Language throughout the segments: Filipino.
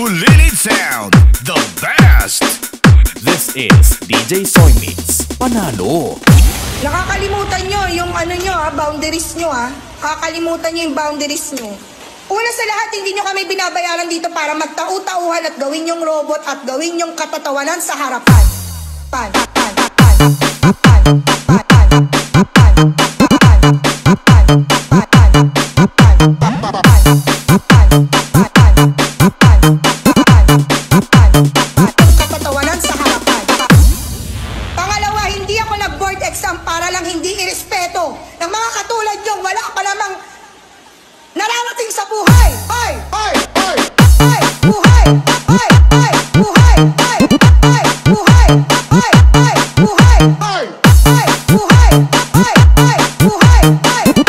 Bulini sound, the best. This is DJ SoyMix. Panalo. Nakakalimutan nyo yung ano nyo ha, boundaries nyo ha. Kakalimutan nyo yung boundaries nyo. Una sa lahat, hindi nyo kami binabayaran dito para magtau-tauhan at gawin yung robot at gawin yung katatawanan sa harapan. Para lang hindi irespeto ng mga katulad niyong wala pa namang nararating sa buhay. Hoy! Hoy! Hoy! Hoy! Buhay! Hoy! Hoy! Buhay! Hoy! Hoy! Buhay! Hoy! Hoy! Buhay! Hoy! Hoy! Buhay! Hoy! Hoy! Buhay! Hoy! Hoy! Buhay! Hoy!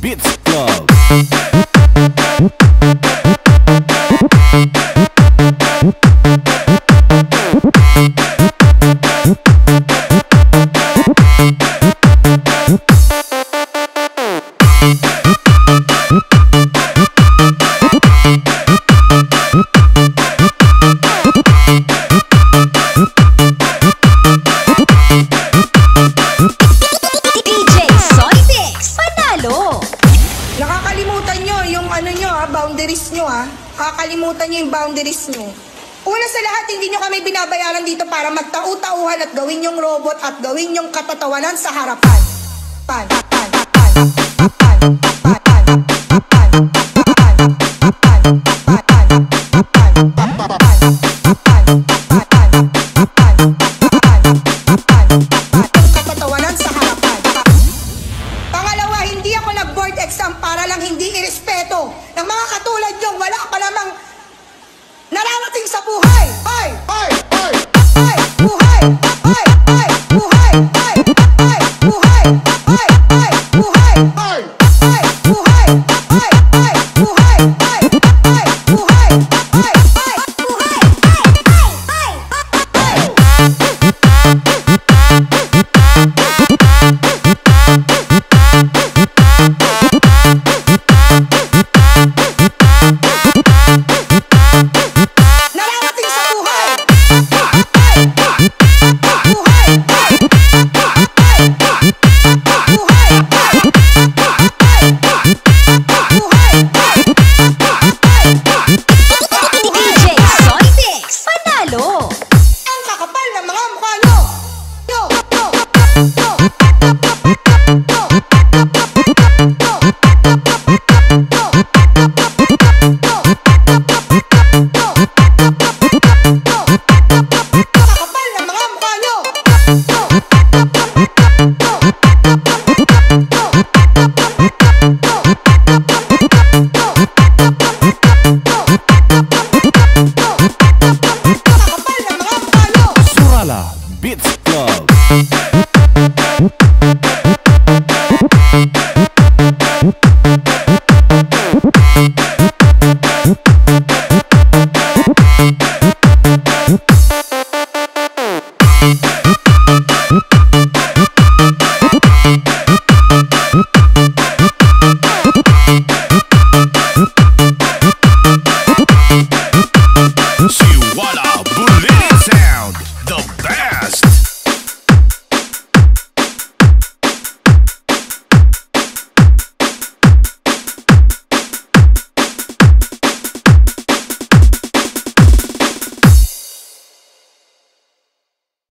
Beats Club. Boundaries nyo ha, kakalimutan nyo yung boundaries nyo. Una sa lahat, hindi nyo kami binabayaran dito para magtau-tauhan at gawin yung robot at gawin yung katatawanan sa harapan.